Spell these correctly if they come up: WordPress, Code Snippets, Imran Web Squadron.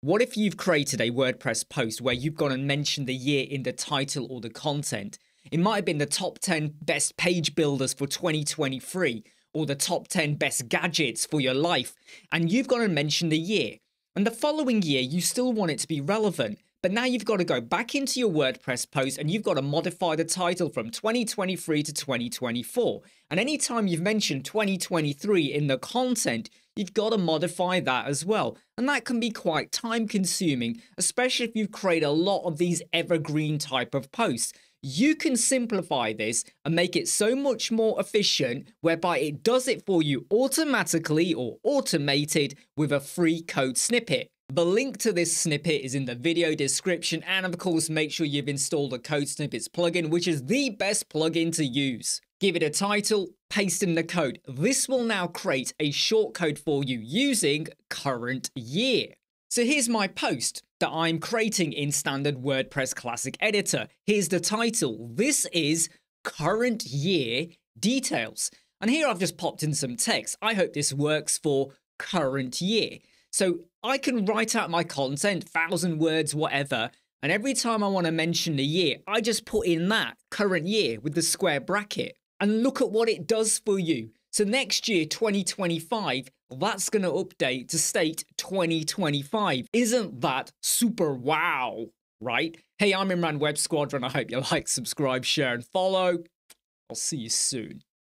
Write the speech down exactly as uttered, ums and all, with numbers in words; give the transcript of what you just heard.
What if you've created a WordPress post where you've gone and mentioned the year in the title or the content? It might have been the top ten best page builders for twenty twenty-three or the top ten best gadgets for your life, and you've gone and mentioned the year. And the following year, you still want it to be relevant, but now you've got to go back into your WordPress post and you've got to modify the title from twenty twenty-three to twenty twenty-four. And anytime you've mentioned twenty twenty-three in the content, you've got to modify that as well. And that can be quite time consuming, especially if you've created a lot of these evergreen type of posts. You can simplify this and make it so much more efficient, whereby it does it for you automatically or automated with a free code snippet. The link to this snippet is in the video description, and of course make sure you've installed the Code Snippets plugin, which is the best plugin to use. Give it a title, paste in the code. This will now create a shortcode for you using current year. So here's my post that I'm creating in standard WordPress Classic Editor. Here's the title. This is current year details. And here I've just popped in some text. I hope this works for current year. So I can write out my content, thousand words, whatever. And every time I want to mention the year, I just put in that current year with the square bracket, and look at what it does for you. So next year, twenty twenty-five, that's going to update to state twenty twenty-five. Isn't that super wow, right? Hey, I'm Imran Web Squadron. I hope you like, subscribe, share, and follow. I'll see you soon.